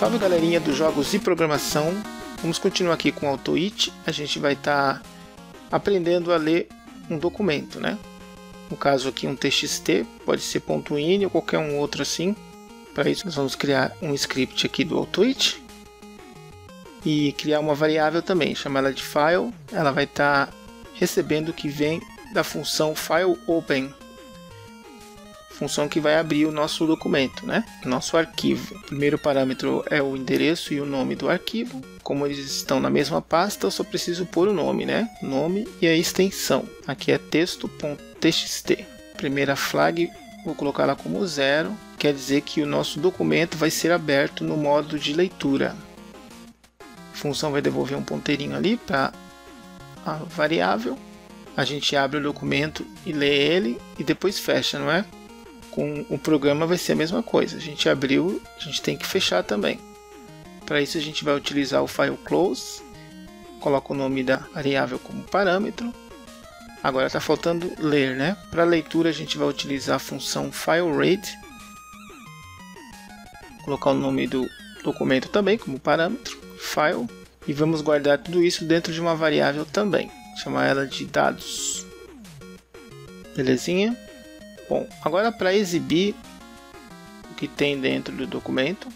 Salve galerinha dos jogos e programação, vamos continuar aqui com o AutoIt. A gente vai estar aprendendo a ler um documento, né? No caso aqui um txt, pode ser .ini ou qualquer um outro assim. Para isso nós vamos criar um script aqui do AutoIt e criar uma variável também, chamar ela de file. Ela vai estar recebendo o que vem da função fileOpen, função que vai abrir o nosso documento, né? O nosso arquivo. O primeiro parâmetro é o endereço e o nome do arquivo. Como eles estão na mesma pasta, eu só preciso pôr o nome, né? Nome e a extensão. Aqui é texto.txt. Primeira flag, vou colocar ela como 0. Quer dizer que o nosso documento vai ser aberto no modo de leitura. A função vai devolver um ponteirinho ali para a variável. A gente abre o documento e lê ele e depois fecha, não é? Com o programa vai ser a mesma coisa. A gente abriu, a gente tem que fechar também. Para isso a gente vai utilizar o file close. Coloca o nome da variável como parâmetro. Agora está faltando ler, né? Para leitura a gente vai utilizar a função FileRead. Colocar o nome do documento também como parâmetro, file. E vamos guardar tudo isso dentro de uma variável também. Chamar ela de dados. Belezinha? Bom, agora para exibir o que tem dentro do documento,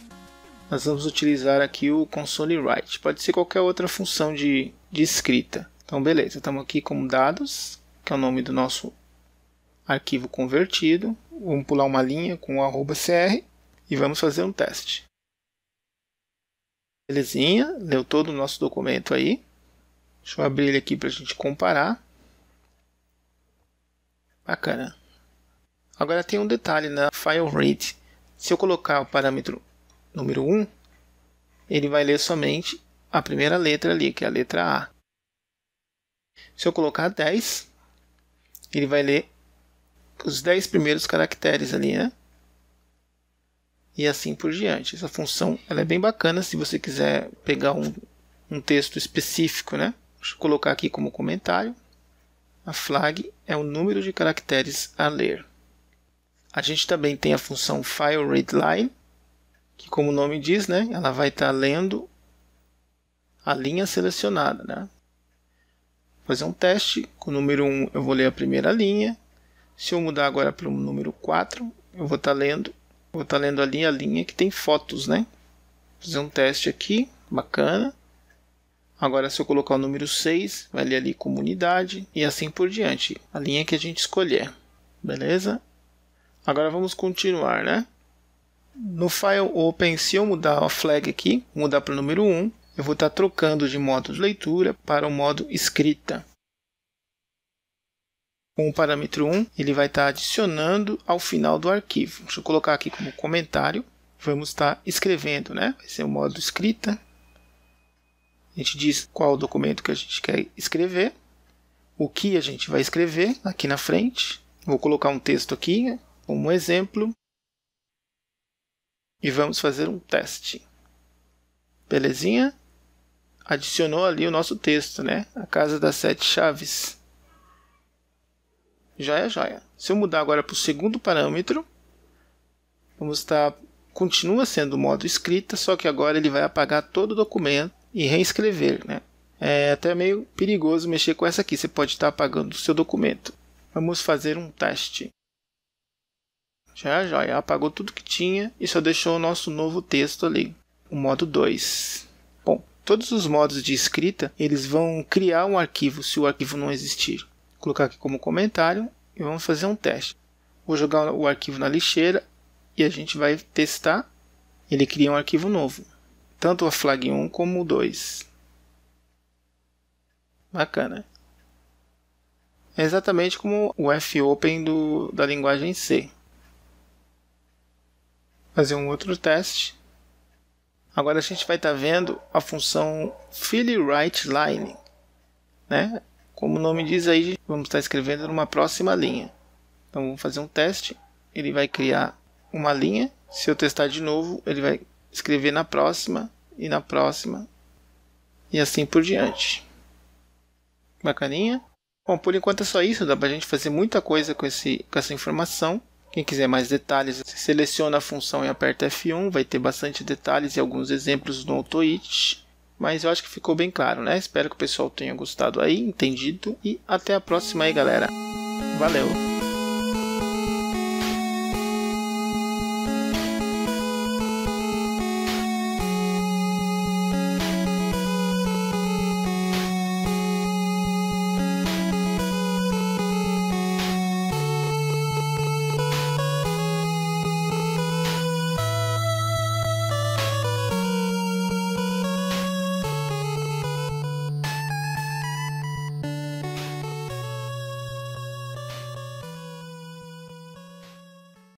nós vamos utilizar aqui o ConsoleWrite. Pode ser qualquer outra função de escrita. Então beleza, estamos aqui com dados, que é o nome do nosso arquivo convertido. Vamos pular uma linha com o @cr e vamos fazer um teste. Belezinha, leu todo o nosso documento aí. Deixa eu abrir ele aqui para a gente comparar. Bacana. Agora tem um detalhe na FileRead. Se eu colocar o parâmetro número 1, ele vai ler somente a primeira letra ali, que é a letra A. Se eu colocar 10, ele vai ler os 10 primeiros caracteres ali, né? E assim por diante. Essa função ela é bem bacana se você quiser pegar um texto específico, né? Deixa eu colocar aqui como comentário. A flag é o número de caracteres a ler. A gente também tem a função FileReadLine, que como o nome diz, né, ela vai estar lendo a linha selecionada, né? Vou fazer um teste. Com o número 1 eu vou ler a primeira linha. Se eu mudar agora para o número 4, eu vou estar lendo ali a linha que tem fotos, né? Vou fazer um teste aqui, bacana. Agora se eu colocar o número 6, vai ler ali comunidade e assim por diante, a linha que a gente escolher, beleza? Agora vamos continuar, né? No FileOpen, se eu mudar a flag aqui, mudar para o número 1, eu vou estar trocando de modo de leitura para o modo escrita. Com o parâmetro 1, ele vai estar adicionando ao final do arquivo. Deixa eu colocar aqui como comentário. Vamos estar escrevendo, né? Vai ser o modo escrita. A gente diz qual documento que a gente quer escrever, o que a gente vai escrever aqui na frente. Vou colocar um texto aqui, né? Como exemplo, e vamos fazer um teste. Belezinha? Adicionou ali o nosso texto, né? A casa das 7 chaves. Joia, joia. Se eu mudar agora para o segundo parâmetro, vamos estar... Continua sendo o modo escrita, só que agora ele vai apagar todo o documento e reescrever, né? É até meio perigoso mexer com essa aqui, você pode estar apagando o seu documento. Vamos fazer um teste. Já apagou tudo que tinha e só deixou o nosso novo texto ali, o modo 2. Bom, todos os modos de escrita, eles vão criar um arquivo se o arquivo não existir. Vou colocar aqui como comentário e vamos fazer um teste. Vou jogar o arquivo na lixeira e a gente vai testar. Ele cria um arquivo novo, tanto a flag 1 como o 2. Bacana. É exatamente como o fopen da linguagem C. Fazer um outro teste. Agora a gente vai estar vendo a função FileWriteLine, né? Como o nome diz aí, vamos estar escrevendo numa próxima linha. Então vamos fazer um teste. Ele vai criar uma linha. Se eu testar de novo, ele vai escrever na próxima e assim por diante. Bacaninha. Bom, por enquanto é só isso. Dá pra gente fazer muita coisa com essa informação. Quem quiser mais detalhes, seleciona a função e aperta F1, vai ter bastante detalhes e alguns exemplos no AutoIt. Mas eu acho que ficou bem claro, né? Espero que o pessoal tenha gostado aí, entendido. E até a próxima aí, galera. Valeu!